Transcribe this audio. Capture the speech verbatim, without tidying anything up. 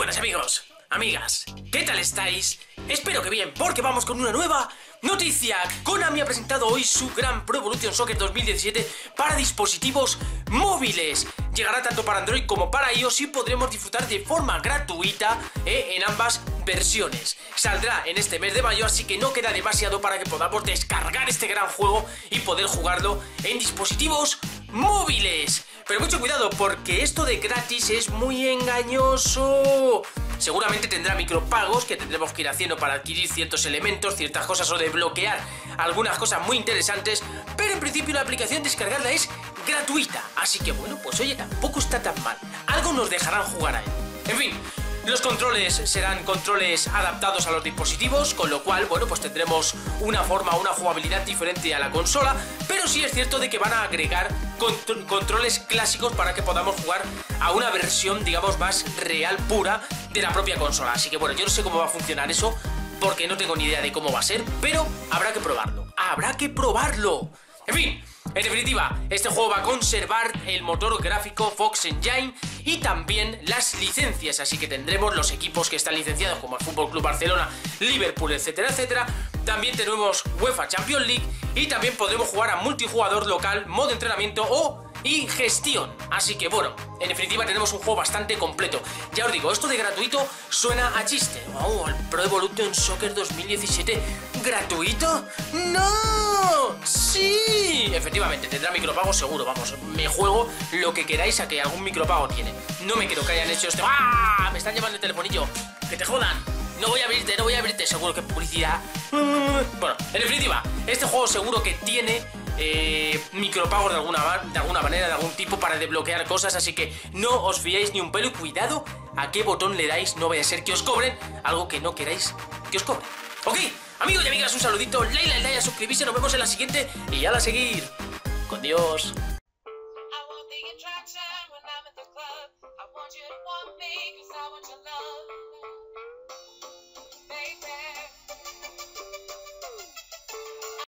buenas amigos, amigas, ¿qué tal estáis? Espero que bien, porque vamos con una nueva noticia. Konami ha presentado hoy su gran Pro Evolution Soccer dos mil diecisiete para dispositivos móviles. Llegará tanto para Android como para iOS y podremos disfrutar de forma gratuita eh, en ambas versiones. Saldrá en este mes de mayo, así que no queda demasiado para que podamos descargar este gran juego y poder jugarlo en dispositivos móviles. Pero mucho cuidado, porque esto de gratis es muy engañoso. Seguramente tendrá micropagos que tendremos que ir haciendo para adquirir ciertos elementos, ciertas cosas o desbloquear algunas cosas muy interesantes, pero en principio la aplicación descargarla es gratuita, así que bueno, pues oye, tampoco está tan mal, algo nos dejarán jugar a él. En fin, los controles serán controles adaptados a los dispositivos, con lo cual, bueno, pues tendremos una forma, una jugabilidad diferente a la consola, pero sí es cierto de que van a agregar contro- controles clásicos para que podamos jugar a una versión, digamos, más real, pura, de la propia consola. Así que bueno, yo no sé cómo va a funcionar eso, porque no tengo ni idea de cómo va a ser, pero habrá que probarlo. ¡Habrá que probarlo! En fin, en definitiva, este juego va a conservar el motor gráfico Fox Engine y también las licencias, así que tendremos los equipos que están licenciados, como el Fútbol Club Barcelona, Liverpool, etcétera, etcétera. También tenemos UEFA Champions League y también podremos jugar a multijugador local, modo entrenamiento o... y gestión, así que bueno, en definitiva tenemos un juego bastante completo. Ya os digo, esto de gratuito suena a chiste. Wow, el Pro Evolution Soccer dos mil diecisiete gratuito. ¡No! ¡Sí! Efectivamente, tendrá micropago seguro, vamos, me juego lo que queráis a que algún micropago tiene. No me creo que hayan hecho esto. ¡Ah! Me están llamando el telefonillo. ¡Que te jodan! No voy a abrirte, no voy a abrirte, seguro que publicidad. Bueno, en definitiva, este juego seguro que tiene Eh, micropagos de alguna, de alguna manera, de algún tipo, para desbloquear cosas, así que no os fiéis ni un pelo y cuidado a qué botón le dais, no vaya a ser que os cobren algo que no queráis que os cobren. Ok, amigos y amigas, un saludito, like, like, like, suscribirse, nos vemos en la siguiente y a la seguir. Con Dios.